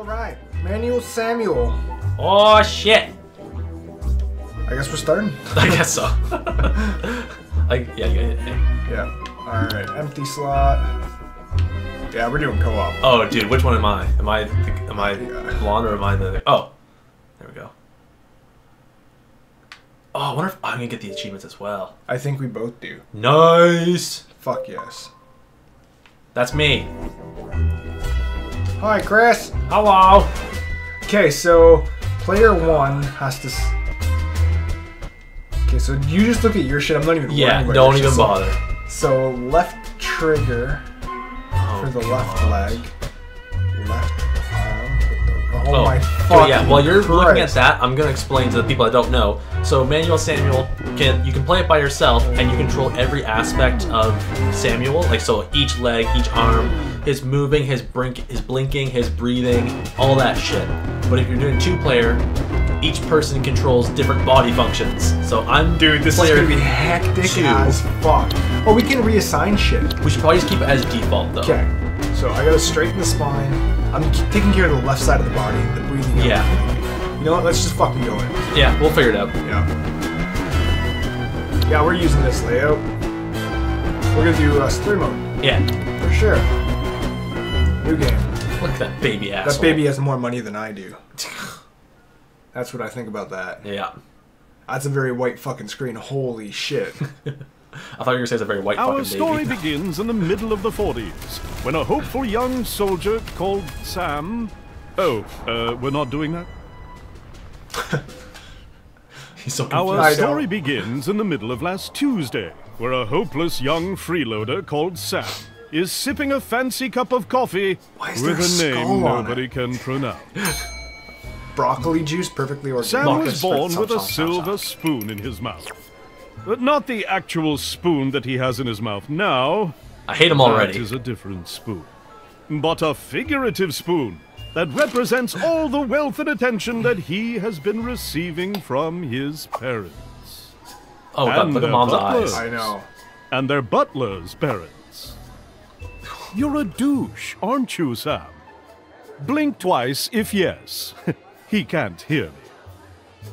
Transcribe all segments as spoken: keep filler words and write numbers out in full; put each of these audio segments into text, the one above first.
Alright, Manual Samuel. Oh shit! I guess we're starting? I guess so. I, yeah, yeah, yeah. Yeah. Alright, empty slot. Yeah, we're doing co-op. Oh dude, which one am I? Am I the, am I yeah. blonde or am I the... Oh! There we go. Oh, I wonder if I'm gonna get the achievements as well. I think we both do. Nice! Fuck yes. That's me. Hi, Chris. Hello. Okay, so player one has to... S okay, so you just look at your shit. I'm not even... Yeah, don't even bother. So left trigger oh, for the God. left leg. Left arm. Oh, oh my fucking God. Yeah, while you're Christ. looking at that, I'm going to explain to the people that don't know. So Manual Samuel, can you can play it by yourself, and you control every aspect of Samuel. Like, so each leg, each arm, his moving, his, brink, his blinking, his breathing, all that shit. But if you're doing two-player, each person controls different body functions. So I'm Dude, this player is gonna be hectic two. as fuck. Oh, we can reassign shit. We should probably just keep it as default, though. Okay. So I gotta straighten the spine. I'm taking care of the left side of the body, the breathing. Yeah. Out. You know what? Let's just fucking go in. Yeah, we'll figure it out. Yeah. Yeah, we're using this layout. We're gonna do uh, story mode. Yeah. For sure. New game. Look at that baby asshole. That baby has more money than I do. That's what I think about that. Yeah. That's a very white fucking screen. Holy shit. I thought you were going to say it's a very white Our fucking baby. Our story begins in the middle of the forties, when a hopeful young soldier called Sam... Oh, uh, we're not doing that? He's so confused. Our story begins in the middle of last Tuesday, where a hopeless young freeloader called Sam is sipping a fancy cup of coffee with a, a name nobody it? can pronounce. Broccoli juice, perfectly organic. Sam was born with a silver spoon in his mouth. But not the actual spoon that he has in his mouth now. I hate him already. That is a different spoon. But a figurative spoon that represents all the wealth and attention that he has been receiving from his parents. Oh, God, look at mom's eyes. I know. And their butler's parents. You're a douche, aren't you, Sam? Blink twice if yes. He can't hear me.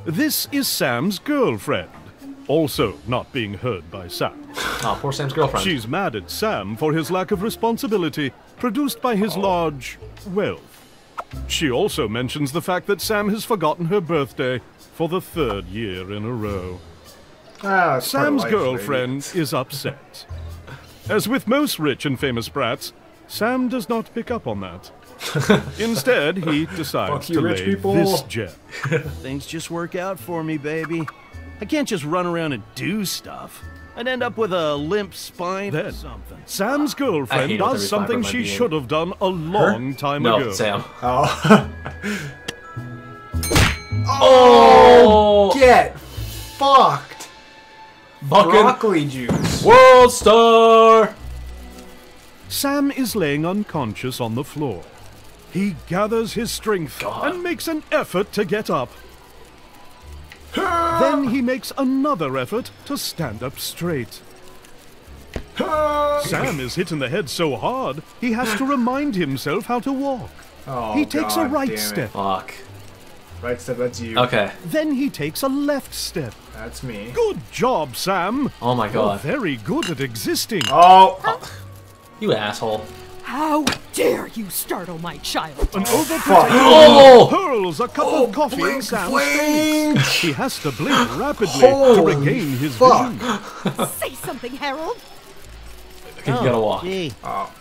This is Sam's girlfriend, also not being heard by Sam. Oh, poor Sam's girlfriend. She's mad at Sam for his lack of responsibility produced by his oh. large wealth. She also mentions the fact that Sam has forgotten her birthday for the third year in a row. Ah, Sam's life, girlfriend lady. is upset. As with most rich and famous brats, Sam does not pick up on that. Instead, he decides you, to lay people. this gem. Things just work out for me, baby. I can't just run around and do stuff. I'd end up with a limp spine then, or something. Sam's girlfriend does something she should have done a long Her? time no, ago. No, Sam. Oh. oh, oh! Get fucked! Fucking broccoli juice. World star! Sam is laying unconscious on the floor. He gathers his strength God. and makes an effort to get up. Help! Then he makes another effort to stand up straight. Help! Sam is hit in the head so hard, he has to remind himself how to walk. Oh, he takes God, a right step. Fuck. Right step, that's you. Okay. Then he takes a left step. That's me. Good job, Sam. Oh my God. You're very good at existing. Oh. oh. You asshole. How dare you startle my child? An overprotective oh. hurls a cup oh, of coffee blink, in Sam's blink. face. He has to blink rapidly Holy to regain his fuck. vision. Say something, Harold. Okay, oh, you gotta walk. Oh.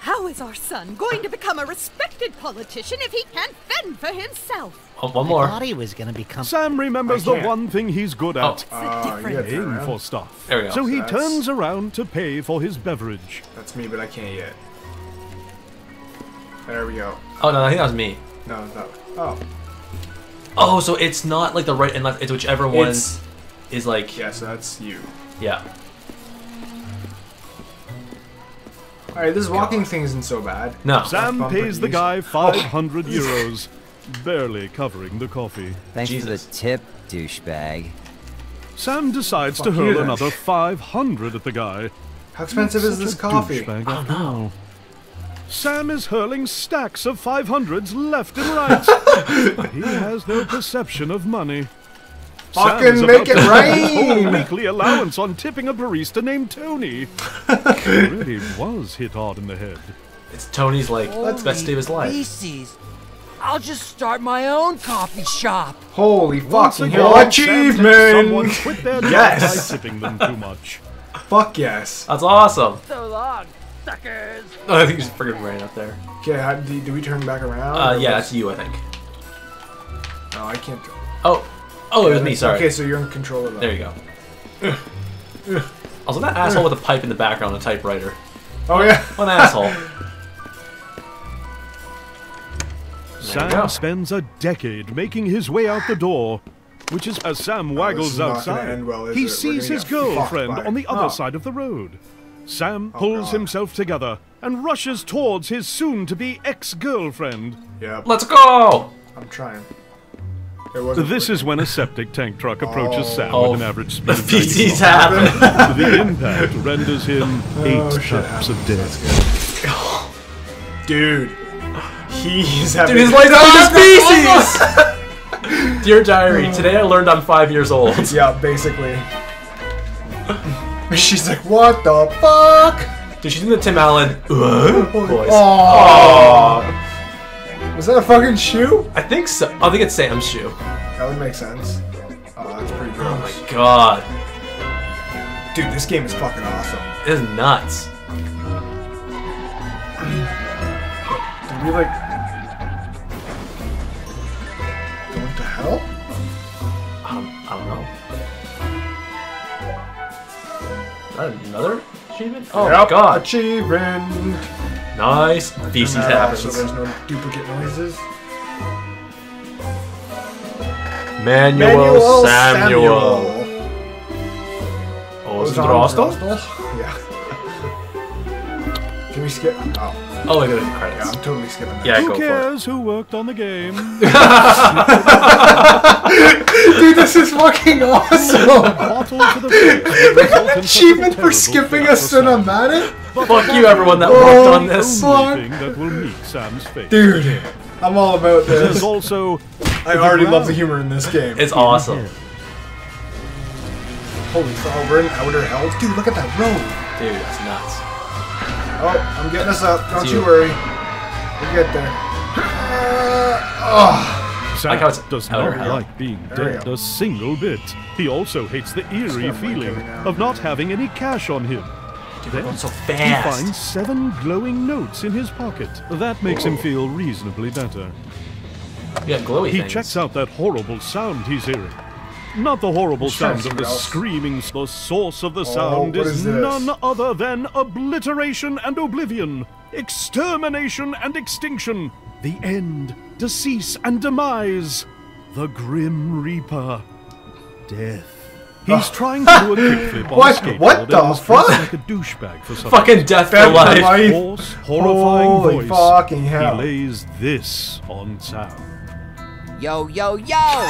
How is our son going to become a respected politician if he can't fend for himself? Oh, one more. I thought he was gonna become... Sam remembers the one thing he's good at. Oh. Uh, paying yeah, for stuff. There we go. So he That's... turns around to pay for his beverage. That's me, but I can't yet. There we go. Oh, no, I think that was me. No, no. Oh. Oh, so it's not like the right and left. It's whichever one it's... is like... Yeah, so that's you. Yeah. Alright, this walking thing isn't so bad. No. Sam pays the guy five hundred euros, barely covering the coffee. Thanks Jesus. for the tip, douchebag. Sam decides Fuck to hurl you. another five hundred at the guy. How expensive That's is this coffee? I don't know. Sam is hurling stacks of five hundreds left and right. He has no perception of money. Fucking make it rain! Whole weekly allowance on tipping a barista named Tony. He really was hit hard in the head. It's Tony's like that's best day of his life. Feces. I'll just start my own coffee shop. Holy fucking hell! Achievement! Quit their yes! By tipping them too much. Fuck yes! That's awesome. So long, suckers. Oh, I think he's freaking right up there. Okay, how, do, do we turn back around? Uh, yeah, that's you, I think. Oh, I can't. Oh. Oh, it was me, sorry. Okay, so you're in control of that. There you go. Also, that asshole with a pipe in the background, a typewriter. Oh, yeah. What an asshole. Sam spends a decade making his way out the door, which is as Sam waggles outside, he sees his girlfriend on the other side of the road. Sam pulls himself together and rushes towards his soon-to-be ex-girlfriend. Yeah. Let's go! I'm trying. This is when a septic tank truck approaches oh. Sam oh. with an average speed. The P Ts happen. The impact renders him eight taps of death. Dude, he's having. Dude, his life is species. Dear diary, today I learned I'm five years old. Yeah, basically. She's like, what the fuck? Dude, she's in the Tim Allen voice. Oh. Was that a fucking shoe? I think so. I think it's Sam's shoe. That would make sense. Oh, that's pretty gross. Oh my god. Dude, this game is fucking awesome. It is nuts. Did we like... What the hell? Um, I don't know. Is that another achievement? Oh yep. My god. Achievement. Nice. Feces uh, happens. So there's no duplicate noises. Manual, Manual Samuel. Samuel. Oh, is it Rostel? Yeah. Can we skip? Oh, oh I got the credits. Yeah, I'm totally skipping that. Yeah, who go cares for it. Who worked on the game? Dude, this is fucking awesome. Achievement for skipping a cinematic? But fuck you, everyone that worked on this. That will meet Sam's fate. Dude, I'm all about this. There's also, I already love the humor in this game. It's awesome. Holy fuck, we're in outer hell. Dude, look at that road. Dude, that's nuts. Oh, I'm getting us up. Don't you worry. We'll get there. Uh, oh. Sam like how it's does not like being dead a single bit. He also hates the eerie feeling of not having any cash on him. Dude, then so fast. He finds seven glowing notes in his pocket. That makes Whoa. him feel reasonably better. Yeah, glowy He things. checks out that horrible sound he's hearing. Not the horrible I'm sound of the else. screaming. The source of the oh, sound is, is none other than obliteration and oblivion, extermination and extinction, the end, decease and demise, the Grim Reaper, death. He's oh. trying to do a kickflip on what? a skateboard. What the fuck? Like a douchebag for something. Fucking death by life. life. Horse, horrifying Holy voice. fucking hell. He lays this on sound. Yo, yo, yo!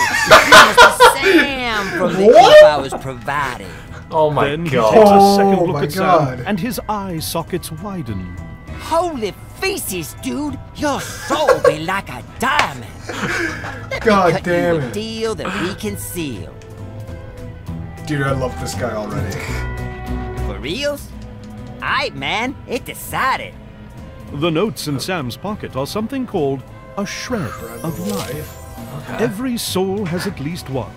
Sam from the what? I was provided. Oh my then god. Then he takes a second look oh at god. Sam, and his eye sockets widen. Holy feces, dude! Your soul be like a diamond. Let god me cut damn you it. a deal that we can seal. Dude, I love this guy already. For reals? Aight, man, it decided. The notes in Sam's pocket are something called a shred of life. Okay. Every soul has at least one,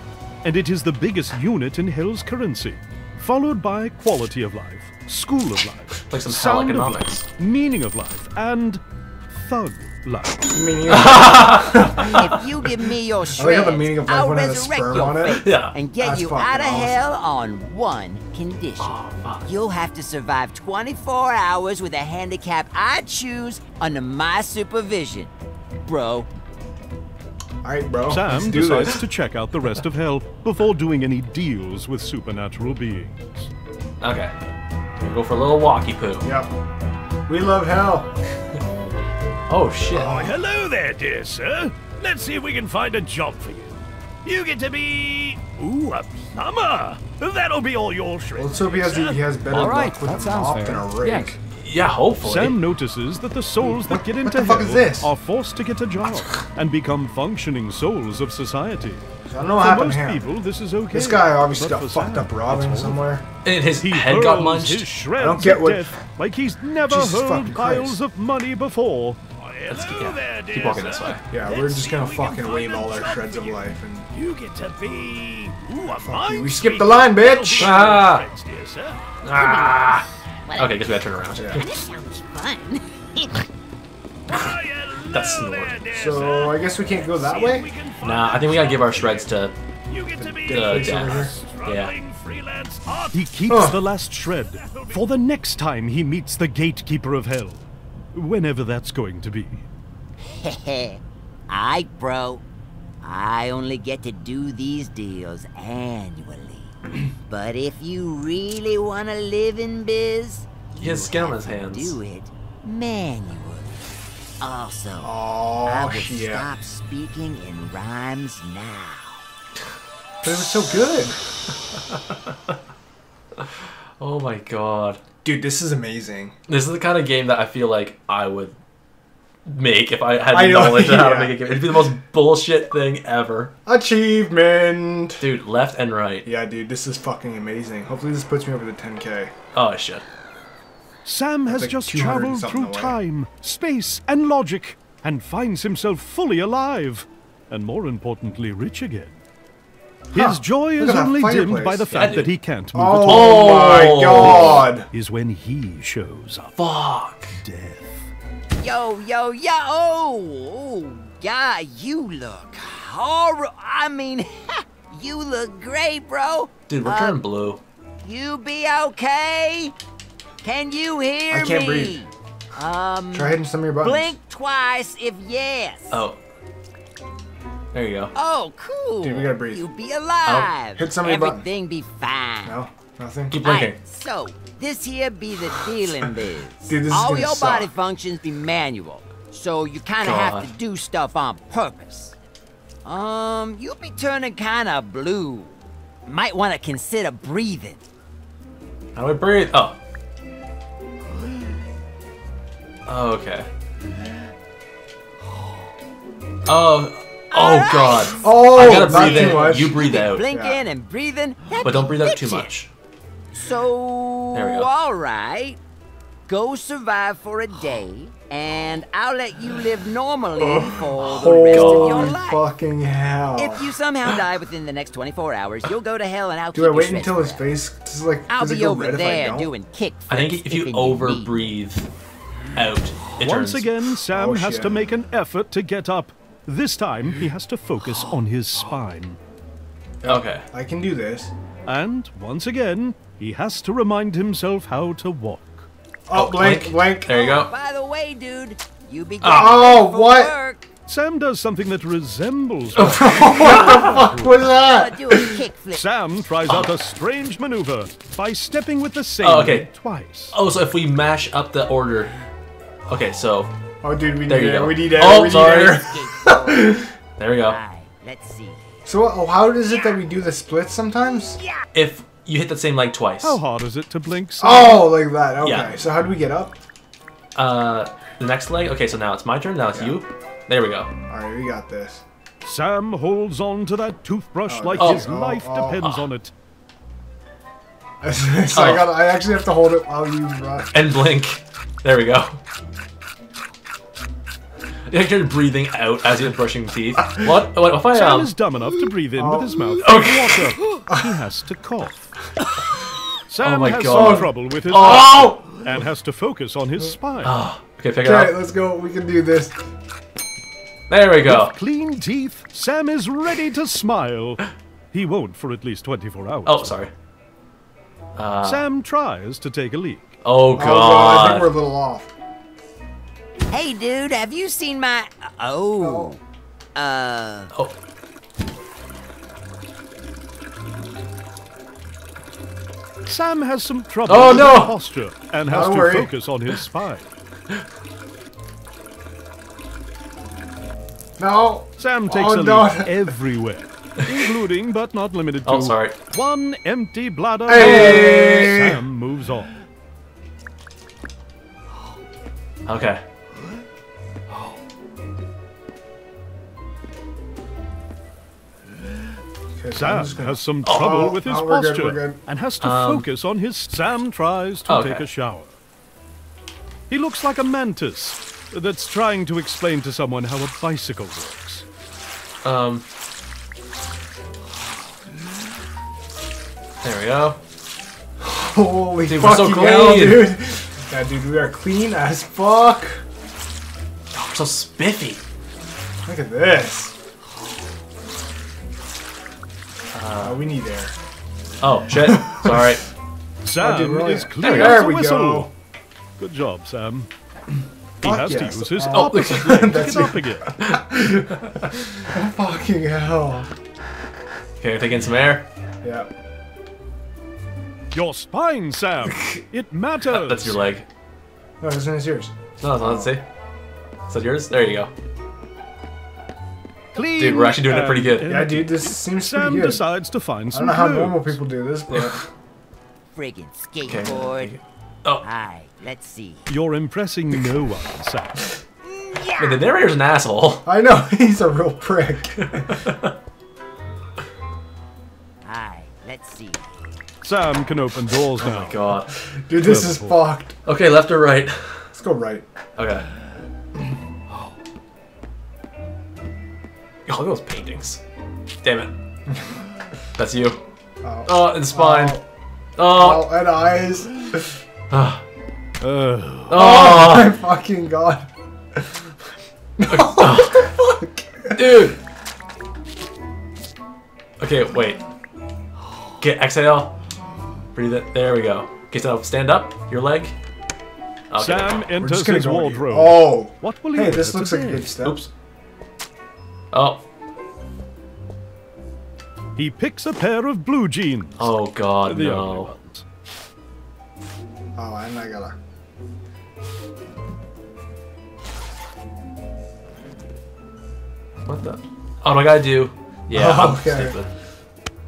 and it is the biggest unit in hell's currency, followed by quality of life, school of life, like some sound of life, meaning of life, and thug life. If you give me your shred, I'll resurrect your face yeah. and get That's you out of awesome. hell on one condition. Oh, you'll have to survive twenty-four hours with a handicap I choose under my supervision, bro. Alright, bro. Sam decides this. to check out the rest of hell before doing any deals with supernatural beings. Okay. We'll go for a little walkie-poo. Yep. We love hell. Oh shit. Oh, hello there, dear sir. Let's see if we can find a job for you. You get to be ooh, a plumber. That'll be all your shrimp. Let's hope he has, he has better luck right, with a mop than a rake. Yeah. Yeah, hopefully. Sam notices that the souls that get into hell are forced to get a job and become functioning souls of society. I don't know what happened here. For most people, this is okay. This guy obviously got fucked up robbing somewhere. And his head got munched. I don't get what... Like he's never hurled piles of money before. Let's keep, yeah, keep walking this way. Yeah, we're just gonna fucking wave all our shreds of life and... You get to be... Ooh, we skipped the line, bitch! Ah! Ah! Okay, guess we gotta turn around. Yeah. That sounds fun. That's snort. So, I guess we can't go that way? Nah, I think we gotta give our shreds to... Uh, Dan. Yeah. He keeps oh. the last shred for the next time he meets the gatekeeper of hell. Whenever that's going to be. Hehe. I, bro. I only get to do these deals annually. But if you really want to live in biz, he has skin on his hands. Do it manually. Also, oh, I would yeah. stop speaking in rhymes now. But it was so good. Oh my god. Dude, this is amazing. This is the kind of game that I feel like I would make if I had I knowledge of how yeah. to make a game. It'd be the most bullshit thing ever. Achievement! Dude, left and right. Yeah, dude, this is fucking amazing. Hopefully this puts me over the ten K. Oh, shit. Sam That's has like just traveled through time, space, and logic, and finds himself fully alive. And more importantly, rich again. His huh. joy is only fireplace. dimmed by the fact yeah, that he can't move oh, at all. Oh my god! Is when he shows up. Fuck. Death. Yo, yo, yo! Oh, oh guy, you look horrible. I mean, ha, you look great, bro. Dude, we're uh, turning blue. You be okay? Can you hear me? I can't me? breathe. Um, Try hitting some of your buttons. Blink twice if yes. Oh. There you go. Oh, cool. Dude, we gotta breathe. You'll be alive. Oh. Hit somebody button. Everything be fine. No, nothing. Keep blinking. Right, so, this here be the dealing biz. Dude, this All is your suck. body functions be manual, so you kind of have to do stuff on purpose. Um, you'll be turning kind of blue. Might want to consider breathing. How do I breathe? Oh. Oh, okay. Oh. Oh right. god! Oh, I gotta breathe in. Much. You breathe out. Blink yeah. in and breathe in. But don't breathe out too much. So there we go. All right, go survive for a day, and I'll let you live normally for the rest oh, of your life. Fucking hell! If you somehow die within the next twenty-four hours, you'll go to hell, and I'll. Do keep I wait until his face is like? I'll be over there doing kickflips. I think if you over breathe out, it turns. Once again, Sam oh, has to make an effort to get up. This time, he has to focus on his spine. Okay. I can do this. And, once again, he has to remind himself how to walk. Oh, blank, blank. There you go. Oh, by the way, dude, you be oh, for what? Work. Sam does something that resembles... What the fuck was that? Sam tries oh. out a strange maneuver by stepping with the same oh, okay. twice. Oh, so if we mash up the order... Okay, so... Oh, dude, we there need air. We need air. Oh, we sorry. Need air. There we go. Let's see. So, oh, how is it that we do the splits sometimes? If you hit the same leg twice. How hard is it to blink? So? Oh, like that. Okay. Yeah. So, how do we get up? Uh, the next leg. Okay, so now it's my turn. Now it's yeah. you. There we go. All right, we got this. Sam holds on to that toothbrush oh, like oh, his oh, life oh, depends oh. on it. so oh. I got. I actually have to hold it while you run. And blink. There we go. You're breathing out as you're brushing teeth. What? What if I Sam um... is dumb enough to breathe in um, with his mouth. Okay. Water. He has to cough. Sam oh my has God. some trouble with his oh! mouth and has to focus on his spine. Oh. Okay, figure okay, out. Okay, let's go. We can do this. There we go. With clean teeth. Sam is ready to smile. He won't for at least twenty-four hours. Oh, sorry. Uh... Sam tries to take a leak. Oh God. Oh, I think we're a little off. Hey, dude, have you seen my... Oh. oh. Uh... Oh. Sam has some trouble oh, with no. his posture and has Don't to worry. focus on his spine. No. Sam takes oh, a no. leak everywhere, including but not limited to oh, sorry. one empty bladder. Hey. Sam moves on. Okay. Oh. Okay, Sam so gonna... has some trouble oh, with his oh, posture good, good. and has to um, focus on his... Sam tries to okay. take a shower. He looks like a mantis that's trying to explain to someone how a bicycle works. Um... There we go. Holy dude, fucking so clean. hell, dude. Yeah, dude, we are clean as fuck. Oh, we're so spiffy. Look at this. Uh, oh, we need air. Oh, shit. Sorry. Sam oh, dude, really is clear there as a whistle. Go. Good job, Sam. He fuck has yes. to use his oh, opposite leg to get up again. Fucking hell. Okay, taking some air. Yeah. Your spine, Sam. It matters. Oh, that's your leg. No, this one is yours. No, it's not. Let's see. Is that yours? There you go. Clean dude, we're actually doing it pretty good. Yeah, dude, this seems Sam pretty good. Sam decides to find some I don't know clothes. how normal people do this, but... Friggin' skateboard. Okay. Oh. Hi, let's see. You're impressing no one, Sam. Yeah. Man, the narrator's an asshole. I know, he's a real prick. Hi, let's see. Sam can open doors now. Oh my god. Dude, this is fucked. Okay, left or right? Let's go right. Okay. Oh. Look at those paintings. Damn it. That's you. Oh, oh and spine. Oh. Oh. oh, and eyes. oh. oh. Oh my fucking god. oh, what the fuck? Dude. Okay, wait. Get exhale. Breathe it. There we go. Okay, so stand up. Your leg. Okay, Sam enters his wardrobe. Oh. What will he hey, this looks today? like a good step. Oops. Oh. He picks a pair of blue jeans. Oh god, the no. Oh, and I gotta. What the? Oh, I gotta do. Yeah. Oh, okay. Stupid.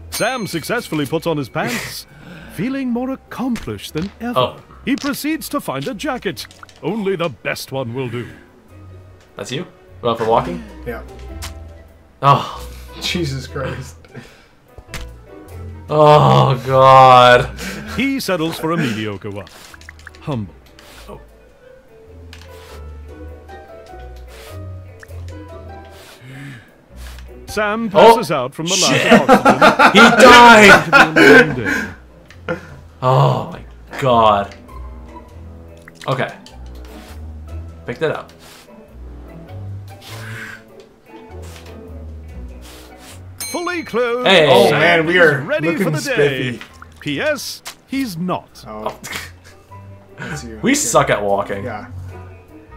Sam successfully puts on his pants. Feeling more accomplished than ever, oh. he proceeds to find a jacket. Only the best one will do. That's you? Well, for walking? Yeah. Oh. Jesus Christ. Oh, God. He settles for a mediocre one. Humble. Oh. Sam passes oh. out from the last oxygen. He died! Oh my god. Okay. Pick that up. Fully clothed. Hey. Oh man, we are ready for the spiffy. day. P S. He's not. Oh. you, we okay. suck at walking. Yeah.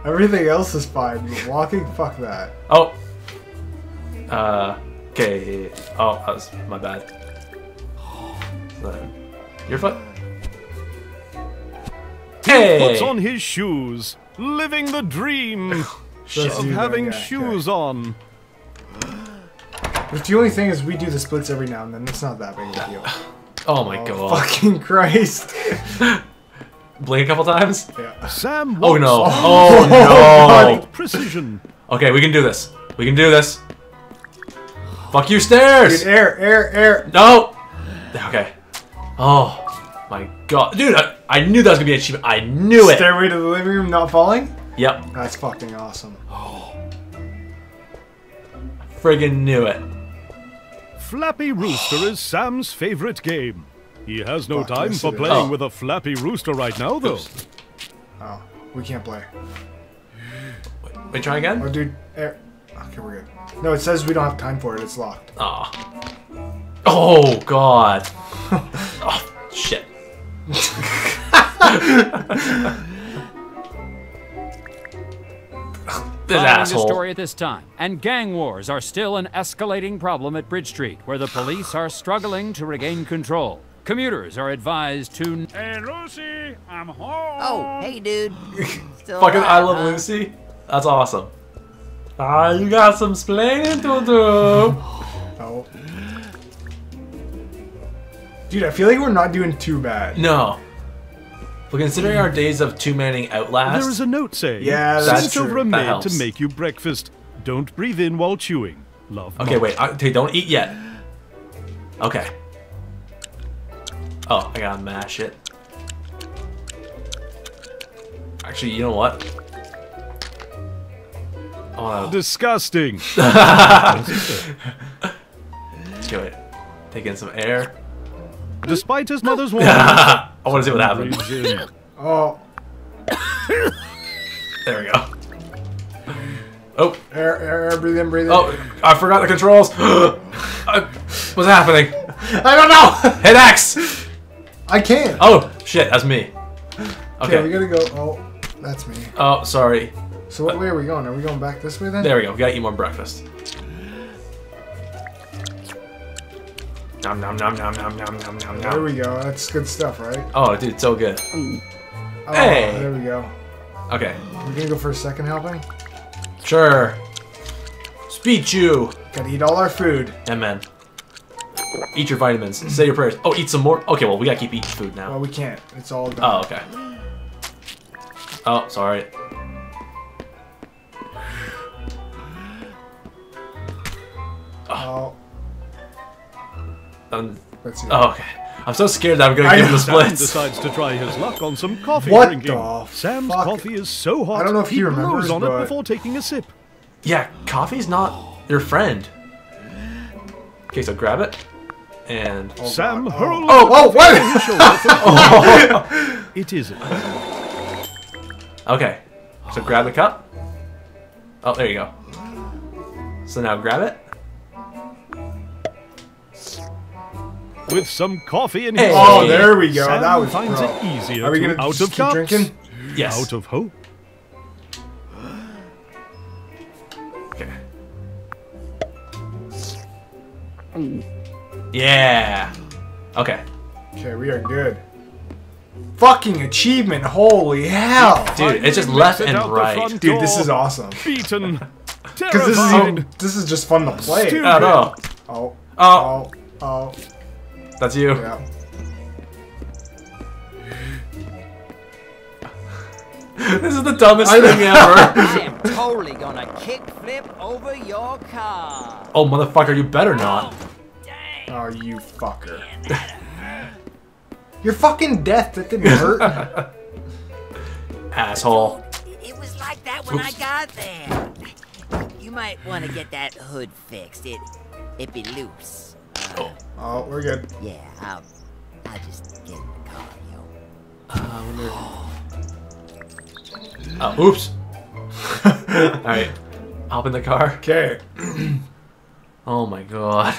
Everything else is fine. Walking, fuck that. Oh. Uh. Okay. Oh, that was my bad. Your foot. Hey. He puts on his shoes, living the dream of having guy, shoes okay. on. But the only thing is, we do the splits every now and then. It's not that big of a deal. Oh my oh, god! Fucking Christ! Blink a couple times. Yeah. Sam. Oh no! Oh, oh no! Precision. Okay, we can do this. We can do this. Fuck you, stairs! Dude, air, air, air. No. Okay. Oh. My god. Dude, I, I knew that was going to be an achievement. I knew Stairway it. Stairway to the living room not falling? Yep. That's fucking awesome. Oh. I friggin' knew it. Flappy Rooster is Sam's favorite game. He has no Fuck, time for playing oh. with a Flappy Rooster right now, though. Oops. Oh, we can't play. Wait, wait, try again? Oh, dude. Air. Okay, we're good. No, it says we don't have time for it. It's locked. Oh. Oh, God. oh, shit. This asshole. Story at this time, and gang wars are still an escalating problem at Bridge Street, where the police are struggling to regain control. Commuters are advised to. Hey Lucy, I'm home. Oh, hey dude. Still Fucking alive, I love huh? Lucy. That's awesome. Ah, you got some splaining to do. oh. Dude, I feel like we're not doing too bad. No. Well, considering our days of two-manning Outlast... There is a note saying, yeah, that's true. Over a maid helps. To make you breakfast. Don't breathe in while chewing. Love. Okay, wait. Okay, don't eat yet. Okay. Oh, I gotta mash it. Actually, you know what? Oh. Disgusting. Let's do it. Take in some air. Despite his mother's warning. I want to see what happens. Oh. There we go. Oh. Air, air, air, breathe in, breathe in. Oh, I forgot the controls. What's happening? I don't know. Hit X. I can't. Oh, shit. That's me. Okay. We gotta go. Oh, that's me. Oh, sorry. So what uh, way are we going? Are we going back this way then? There we go. We gotta eat more breakfast. Nom nom nom nom nom nom nom nom. There we go. That's good stuff, right? Oh, dude, it's so good. Oh, hey. There we go. Okay. We're gonna go for a second helping. Sure. Speed you. Gotta eat all our food. Amen. Eat your vitamins. Say your prayers. Oh, eat some more. Okay, well we gotta keep eating food now. Well, we can't. It's all done. Oh, okay. Oh, sorry. Oh. Um, oh, okay. I'm so scared that I'm gonna I give him the splits. Sam decides to try his luck on some coffee what drinking. The Sam's fuck? Coffee is so hot. I don't know if he, he remembers blows on but... it before taking a sip. Yeah, coffee's not your friend. Okay, so grab it and oh, Sam oh. hurls. Oh, oh, what? Oh. It isn't. Okay, so grab the cup. Oh, there you go. So now grab it. With some coffee in his hey. Oh, there we go. Sam that was finds it easier. Are we gonna out of keep drinking? Yes. Out of hope. Okay. Yeah. Okay. Okay, we are good. Fucking achievement! Holy hell, dude! It's just left and right. Dude, this is awesome. Beaten. Because this is even, this is just fun to play. I know. Oh. Oh. Oh. Oh. That's you. Yeah. This is the dumbest I thing ever. I am totally gonna kickflip over your car. Oh, motherfucker, you better not. Oh, dang. Oh you fucker. Yeah, your fucking death, that didn't hurt. Asshole. It was like that when Oops. I got there. You might want to get that hood fixed. It, it be loose. Oh. Oh, we're good. Yeah, I'll, I'll just get in the car, yo. Uh, oh, oops. Alright, hop in the car. Okay. Oh my god.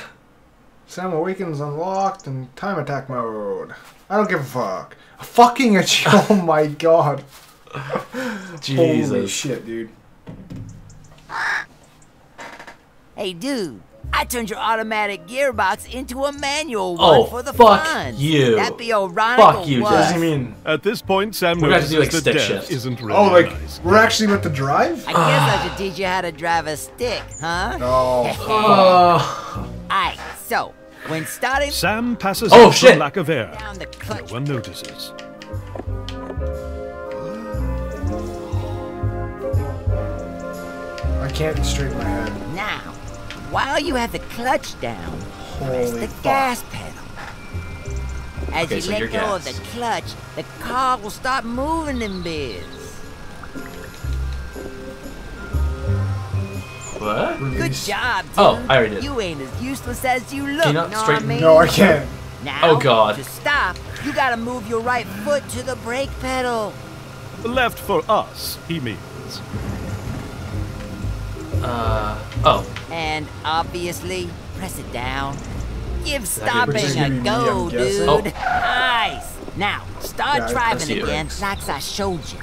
Sam Awakens unlocked and time attack mode. I don't give a fuck. A fucking itch. Oh my god. Jesus. Holy shit, dude. Hey, dude. I turned your automatic gearbox into a manual one oh, for the fuck fun. You. That'd be ironic. Fuck you, what? What do you mean? At this point, Sam notices like the death shift. Isn't really oh, like nice. We're actually meant to drive? I guess I should teach you how to drive a stick, huh? Oh. Oh. Alright, so when starting, Sam passes oh, shit. Lack of air. Down the clutch. No one notices. I can't straighten my head now. While you have the clutch down, press the fuck. Gas pedal. As okay, you so let go gas. Of the clutch, the car will start moving them biz. What? Good job, dude. Oh, I already did. You ain't as useless as you look. Can you not know straighten? What I mean? No, I can't. Now, oh, God. To stop, you gotta move your right foot to the brake pedal. Left for us, he means. Uh, oh. And obviously, press it down. Give stopping a go, me, dude. Oh. Nice. Now, start yeah, driving again, like I showed you.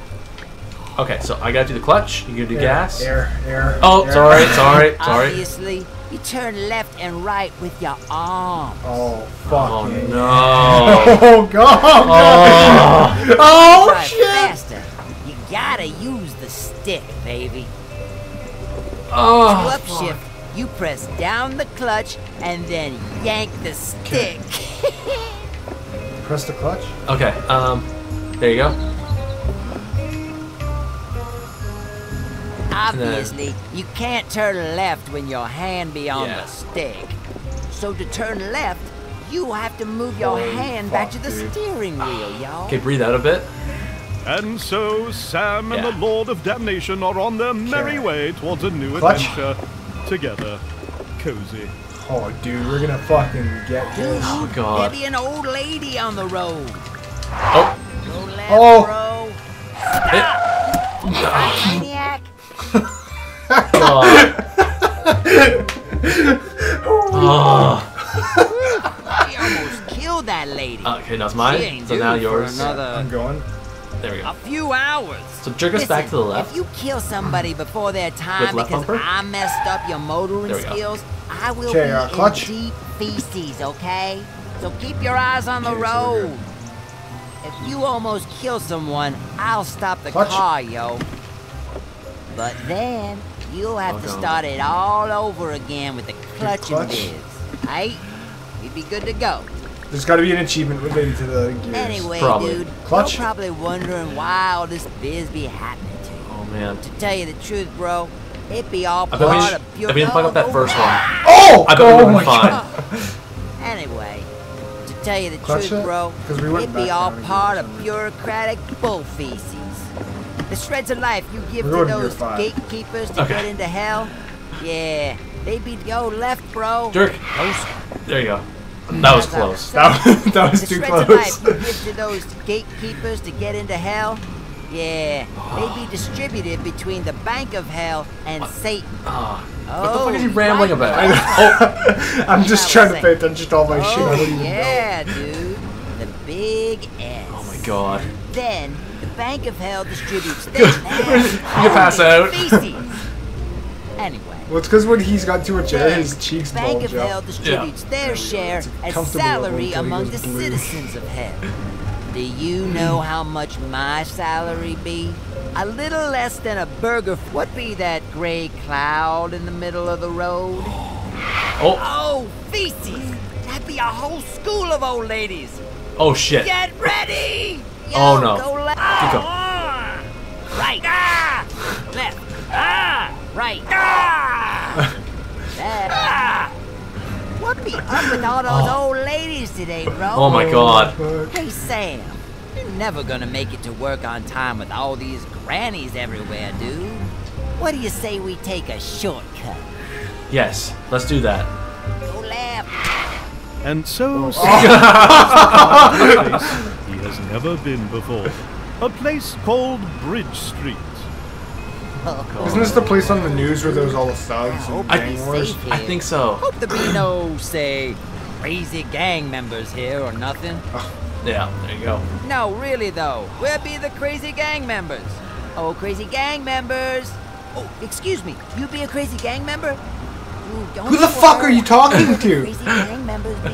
Okay, so I gotta do the clutch. You gotta do air, gas. Air, air, oh, air. Sorry, sorry, sorry. Obviously, you turn left and right with your arms. Oh, fuck. Oh, it. No. Oh, God. Oh, God. Oh, oh shit. Faster. You gotta use the stick, baby. Oh, to upshift, fuck. You press down the clutch and then yank the stick. Press the clutch? Okay, um, There you go. Obviously, you can't turn left when your hand be on yeah. the stick. So to turn left, you have to move your Holy hand fuck, back to the dude. steering wheel, y'all. Okay, breathe out a bit. And so Sam yeah. and the Lord of Damnation are on their merry yeah. way towards a new Clutch. adventure. Together, cozy. Oh, dude, we're gonna fucking get this. Oh God. Maybe an old lady on the road. Oh. Go left, oh. Bro. Stop. It. Maniac. oh. oh. We almost killed that lady. Okay, that's mine. So now yours. Another... I'm going. There we go. A few hours. So jerk us Listen, back to the left. If you kill somebody before their time because bumper? I messed up your motoring skills, I will J. be uh, in clutch. deep feces, okay? So keep your eyes on the okay, road. If you almost kill someone, I'll stop the clutch. car, yo. But then you'll have oh, to start it all over again with the clutch and biz. Right? You'd be good to go. There's got to be an achievement related to the gears. Anyway, probably. dude, Clutch? you're probably wondering why all this biz be happening to you. Oh, man. To tell you the truth, bro, it be all part we of pure... I bet we didn't fuck up that first one. Oh! I bet oh we wouldn't fine. Anyway, to tell you the Clutch truth, it? bro, we it be all part of bureaucratic bull feces. The shreds of life you give We're to those gatekeepers to okay. get into hell, yeah, they be go left, bro. Jerk. There you go. That was close. That was, that was too close. The shreds of life you give to those gatekeepers to get into hell, yeah, they be distributed between the bank of hell and uh, Satan. Uh, oh, what the fuck is he rambling about? oh, I'm just trying to pay attention to all my oh, shit. I don't even yeah, know. dude. The big S. Oh my God. Then the bank of hell distributes this. You pass out. Anyway. Well, it's because when he's got to a chair, his cheeks bulge up. The Bank of Hell distributes yeah. their share as salary among the blue. citizens of Hell. Do you know how much my salary be? A little less than a burger. What be that gray cloud in the middle of the road? Oh. Oh, feces! That'd be a whole school of old ladies. Oh shit! Get ready! Yo, oh no! Go left. Keep going. Right. Ah. Left. Ah. Right. Ah! ah! What be up with all those oh. old ladies today, bro? Oh my God. Hey, Sam. You're never gonna make it to work on time with all these grannies everywhere, dude. What do you say we take a shortcut? Yes, let's do that. Go left. And so... Sam oh. oh. he has never been before. A place called Bridge Street. Isn't this the place on the news where there's all the thugs and gang wars? I think so. Hope there be no, say, crazy gang members here or nothing. Yeah, there you go. No, really though, where be the crazy gang members? Oh, crazy gang members. Oh, excuse me, you be a crazy gang member? Ooh, don't Who the fuck are you talking to? Crazy gang members be?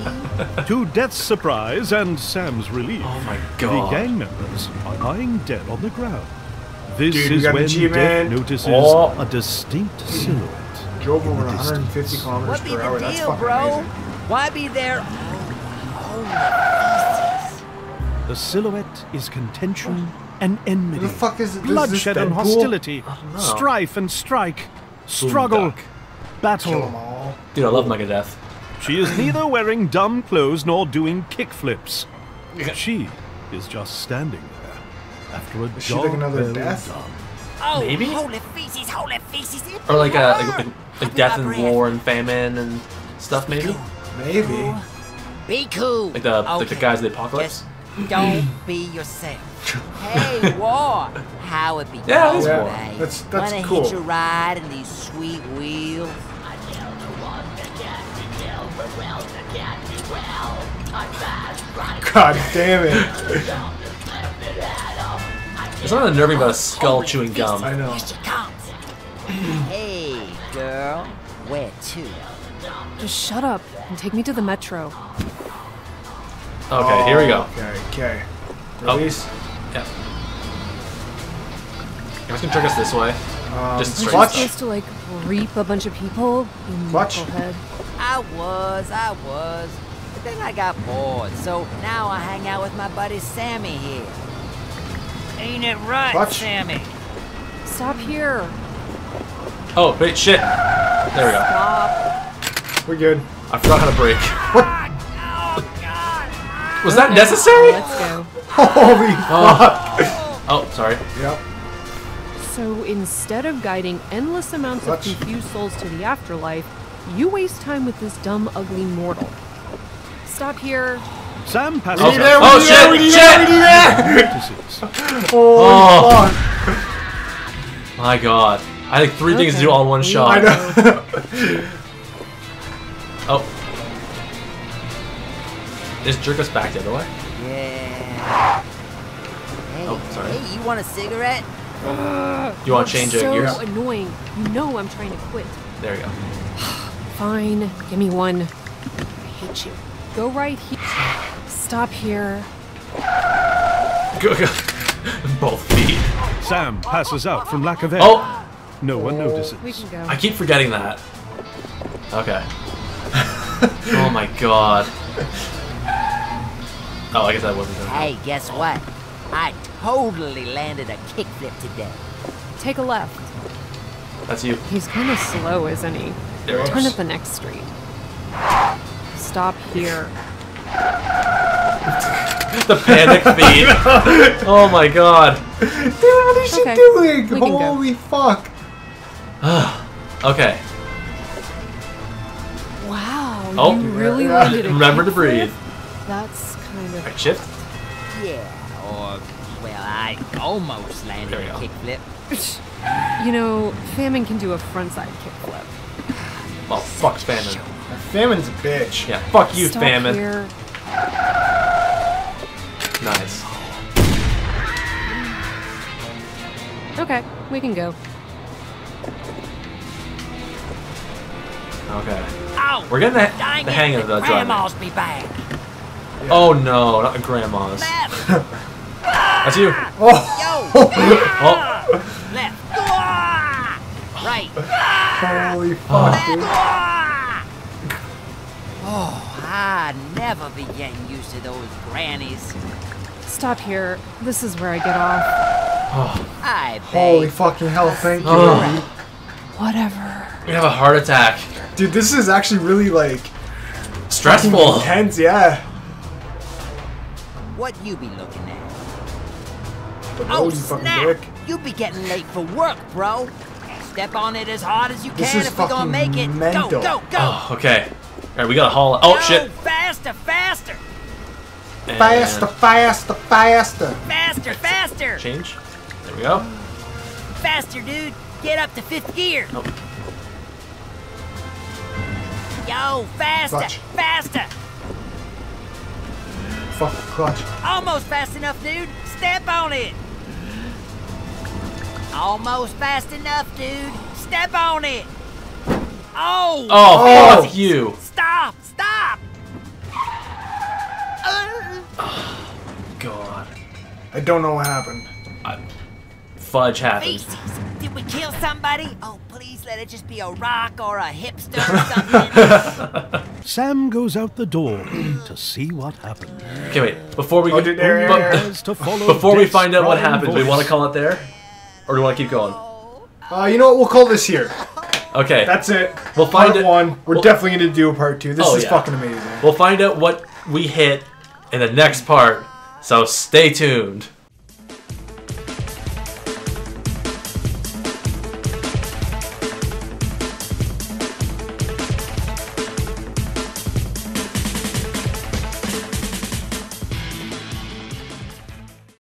To Death's surprise and Sam's relief, oh my God, the gang members are lying dead on the ground. This Dude, is when Death notices oh. a distinct silhouette. Drove over one hundred fifty kilometers per hour. What be the deal, bro? Amazing. Why be there? Oh, the silhouette is contention and enmity, the fuck is it? bloodshed is and hostility, oh, no. strife and strike, struggle, Boom, battle. Dude, I love Megadeth. She is neither wearing dumb clothes nor doing kickflips. She is just standing there. After a Is she like another death? Oh, Maybe? Holy feces, holy feces, or like a, like a, a death and war and famine and stuff, maybe? Maybe. Be cool. Like the, okay. like the guys of the apocalypse? Just don't be yourself. Hey, war. How it be yeah, cool, yeah. right? That's, that's Wanna cool. Wanna hit your ride in these sweet wheels? I tell the one that can't be killed, but well, that can't be well. I'm fast, right? God damn it. There's not unnerving about a skull chewing gum. I know. Hey, girl. Where to? Just shut up and take me to the metro. Okay, oh, here we go. Okay, okay. Release. Oh. Yeah. I was gonna trick us this way. Um, Just straight Clutch. You're supposed to, like, reap a bunch of people? Clutch. I was, I was. But then I got bored, so now I hang out with my buddy Sammy here. Ain't it right, Watch. Sammy? Stop here. Oh, wait, shit. There we go. Stop. We're good. I forgot how to brake. What? Oh, God. Was okay. that necessary? Let's go. Holy oh. fuck. Oh, sorry. Yep. So instead of guiding endless amounts Watch. of confused souls to the afterlife, you waste time with this dumb, ugly mortal. Stop here. Sam passes. Okay. There, oh shit! There, shit! There. Oh, oh fuck. My god! I had like three okay. things to do all in one we shot. I know. Oh. Just jerk us back the other way. Yeah. Hey, oh, sorry. Hey, you want a cigarette? Uh, you want to change so it? You're so annoying. You know I'm trying to quit. There you go. Fine. Give me one. I hate you. Go right here. Stop here. Both feet. Sam passes out from lack of air. Oh! No one notices. We can go. I keep forgetting that. Okay. Oh my god. Oh, I guess that wasn't. Hey, guess what? I totally landed a kickflip today. Take a left. That's you. He's kind of slow, isn't he? There Turn at the next street. Stop here. The panic feed. Oh my god. Dude, what is okay. she doing? Holy go. fuck. Okay. Wow. Oh, you really yeah. landed remember to breathe. That's kind of. Right, shift? Yeah. Or, well, I almost landed a kickflip. You know, Famine can do a frontside kickflip. Well, fuck Famine. Famine's a bitch. Yeah, fuck you, Stop Famine. Here. Nice. Okay, we can go. Okay. Ow, We're getting the, the hang of the grandma's driving. Grandma's be back. Yeah. Oh no, not grandma's. That's you. Oh. Yo. Oh. Left. Right. Holy fuck, oh. dude. Oh, I'd never be getting used to those grannies. Stop here. This is where I get off. Oh. I Holy fucking hell, thank oh. you. Whatever. We have a heart attack. Dude, this is actually really, like... stressful. Intense, yeah. What you be looking at? But oh, no, you snap. Fucking dick. You be getting late for work, bro. Step on it as hard as you this can if we're gonna make it. Mental. Go, go, go. Oh, okay. Alright, we gotta haul it. Oh, no, shit! Faster, faster! And faster, faster, faster! Faster, faster! Change. There we go. Faster, dude! Get up to fifth gear! Nope. Yo, faster, clutch. faster! Fuck the clutch. Almost fast enough, dude! Step on it! Almost fast enough, dude! Step on it! Oh! Oh, fuck you! Stop! Stop! Oh, God. I don't know what happened. I, fudge happened. Feces. Did we kill somebody? Oh, please let it just be a rock or a hipster or something. Sam goes out the door to see what happened. Okay, wait. Before we oh, go, there, but, there, before we find out what happened, voice. do we want to call it there? Or do we want to keep going? Uh, you know what? We'll call this here. Okay. That's it. We'll find part one. We're we'll, definitely going to do a part two. This oh, is yeah. fucking amazing. We'll find out what we hit in the next part, so stay tuned.